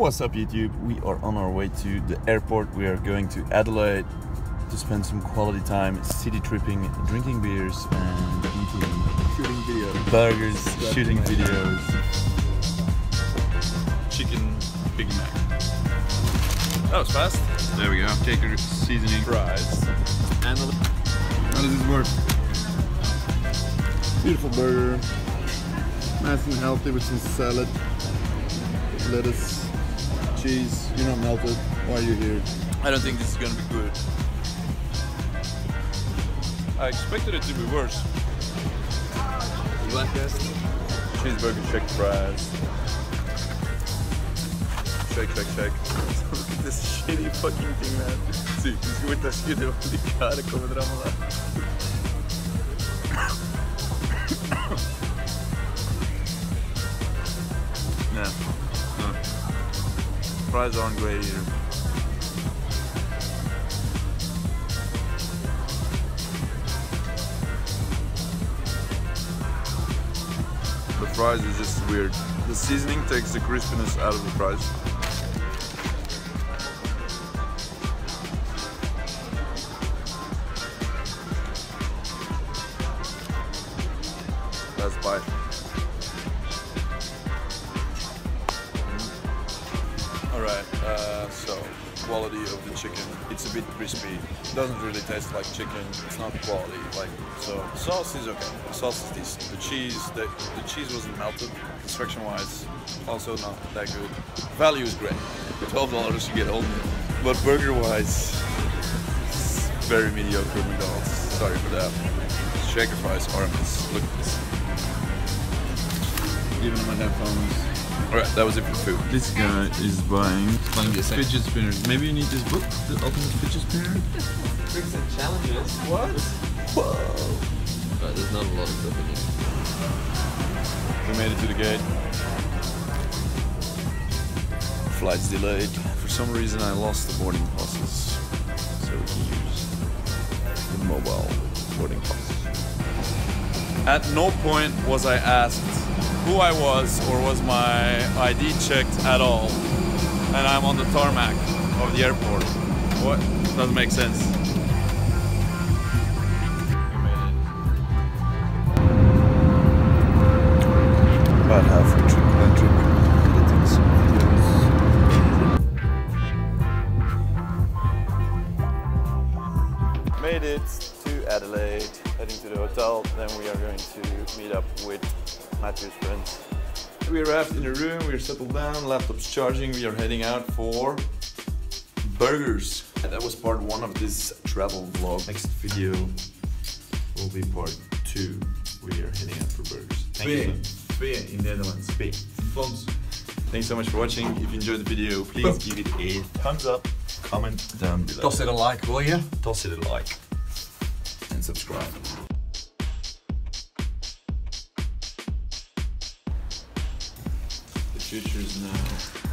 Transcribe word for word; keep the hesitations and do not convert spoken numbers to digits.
What's up, YouTube? We are on our way to the airport. We are going to Adelaide to spend some quality time city tripping, drinking beers and eating shooting videos. burgers, That's shooting nice. videos. Chicken Big Mac. That was fast. There we go. Take your seasoning. Fries. And how does this work? Beautiful burger. Nice and healthy with some salad, lettuce, cheese. You're not melted. Why are you here? I don't think this is gonna be good. I expected it to be worse. Blackest cheeseburger, shake fries. Shake, shake, shake. Look at this shitty fucking thing, man. See, this with the shit of cara como drama lá. Yeah, no. Fries aren't great either. The fries are just weird. The seasoning takes the crispiness out of the fries. That's bite. Alright, uh, so quality of the chicken, it's a bit crispy, it doesn't really taste like chicken, it's not quality, like, so sauce is okay, the sauce is decent, the cheese, the, the cheese wasn't melted, construction wise, also not that good, value is great, twelve dollars you get all meal, but burger wise, it's very mediocre McDonald's, sorry for that, shaker fries are a miss, look at this, giving them my headphones. Alright, that was it for food. This guy is buying fidget spinners. Maybe you need this book, The Ultimate Fidget Spinner? Tricks and challenges. What? Whoa! Right, there's not a lot of stuff in here. We made it to the gate. Flight's delayed. For some reason I lost the boarding passes. So we can use the mobile boarding passes. At no point was I asked who I was or was my I D checked at all, and I'm on the tarmac of the airport. What? Doesn't make sense. About halfway through the trip, editing some videos. Made it to Adelaide, heading to the hotel, then we are going to meet up with Matthew's friends. We arrived in the room, we are settled down, laptop's charging, we are heading out for burgers. And that was part one of this travel vlog. Next video will be part two. We are heading out for burgers. Thank you. Twee in the Netherlands. Twee. Flons. Thanks so much for watching. If you enjoyed the video, please give it a thumbs up, comment down below. Toss it a like, will you? Toss it a like. And subscribe. Future is now.